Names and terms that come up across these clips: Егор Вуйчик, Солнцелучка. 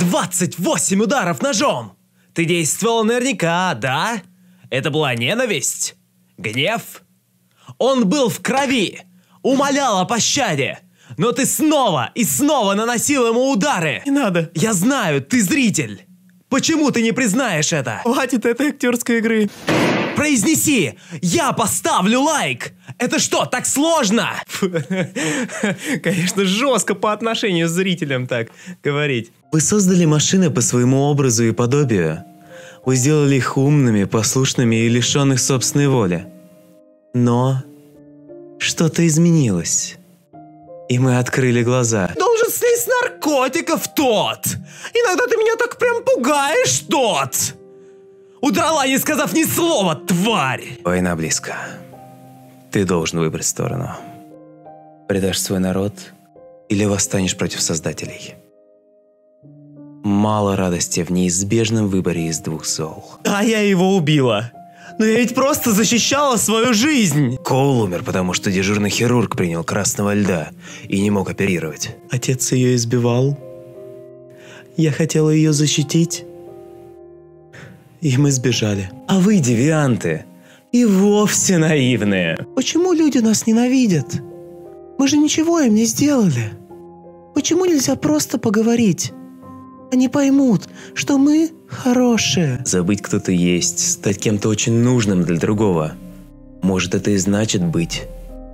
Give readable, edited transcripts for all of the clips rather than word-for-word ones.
28 ударов ножом! Ты действовал наверняка, да? Это была ненависть? Гнев? Он был в крови! Умолял о пощаде! Но ты снова и снова наносил ему удары! Не надо! Я знаю, ты зритель! Почему ты не признаешь это? Хватит этой актерской игры! Произнеси! Я поставлю лайк! Это что, так сложно? Конечно, жестко по отношению с зрителям так говорить. Вы создали машины по своему образу и подобию. Вы сделали их умными, послушными и лишенных собственной воли. Но что-то изменилось. И мы открыли глаза. Должен слезть наркотиков тот! Иногда ты меня так прям пугаешь тот! Удрала, не сказав ни слова, тварь! Война близко. Ты должен выбрать сторону. Предашь свой народ или восстанешь против создателей. Мало радости в неизбежном выборе из двух зол. А я его убила. Но я ведь просто защищала свою жизнь. Коул умер, потому что дежурный хирург принял красного льда и не мог оперировать. Отец ее избивал. Я хотела ее защитить. И мы сбежали. А вы, девианты, и вовсе наивные. Почему люди нас ненавидят? Мы же ничего им не сделали. Почему нельзя просто поговорить? Они поймут, что мы хорошие. Забыть, кто ты есть, стать кем-то очень нужным для другого. Может, это и значит быть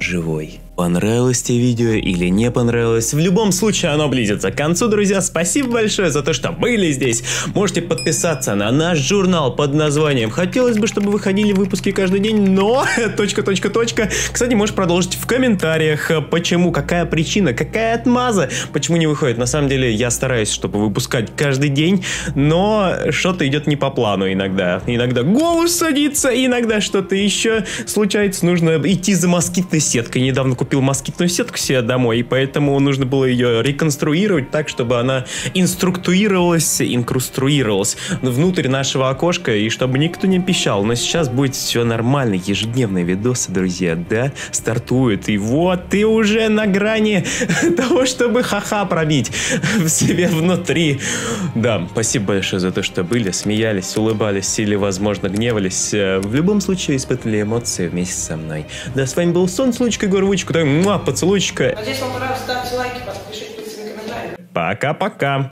живой. Понравилось тебе видео или не понравилось, в любом случае оно близится к концу, друзья. Спасибо большое за то, что были здесь. Можете подписаться на наш журнал под названием «Хотелось бы, чтобы выходили выпуски каждый день, но...» Кстати, можешь продолжить в комментариях, почему, какая причина, какая отмаза, почему не выходит. На самом деле, я стараюсь, чтобы выпускать каждый день, но что-то идет не по плану иногда. Иногда голос садится, иногда что-то еще случается. Нужно идти за москитной сеткой. Недавно купил москитную сетку себе домой, и поэтому нужно было ее реконструировать так, чтобы она инкруструировалась внутрь нашего окошка, и чтобы никто не пищал. Но сейчас будет все нормально. Ежедневные видосы, друзья, да, стартуют. И вот ты уже на грани того, чтобы ха-ха пробить в себе внутри. Да, спасибо большое за то, что были, смеялись, улыбались или, возможно, гневались. В любом случае, испытывали эмоции вместе со мной. Да, с вами был Солнцелучка, Егор Вуйчик. Поцелуйчика. Надеюсь, вам понравилось. Ставьте лайки, подпишитесь на комментарии. Пока-пока.